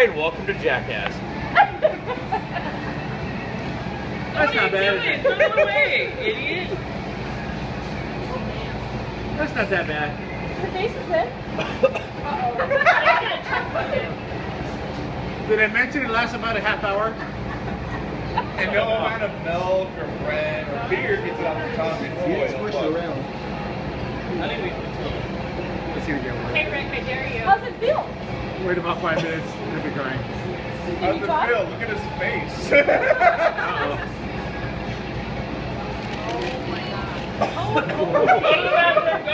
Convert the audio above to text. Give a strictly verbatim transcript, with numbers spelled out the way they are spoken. And welcome to Jackass. That's not bad. Throw it away, idiot. That's not that bad. Your face is red. Uh-oh. I got a Did I mention it lasts about a half hour? And no oh, amount of milk or bread or beer gets it off the top. It's squish it around. I think we can. Let's see what you got. Hey Rick, I dare you. How's it feel? Wait about five minutes, you'll be crying. How's it feel? Look at his face. Uh-oh. Oh my god. Oh my god.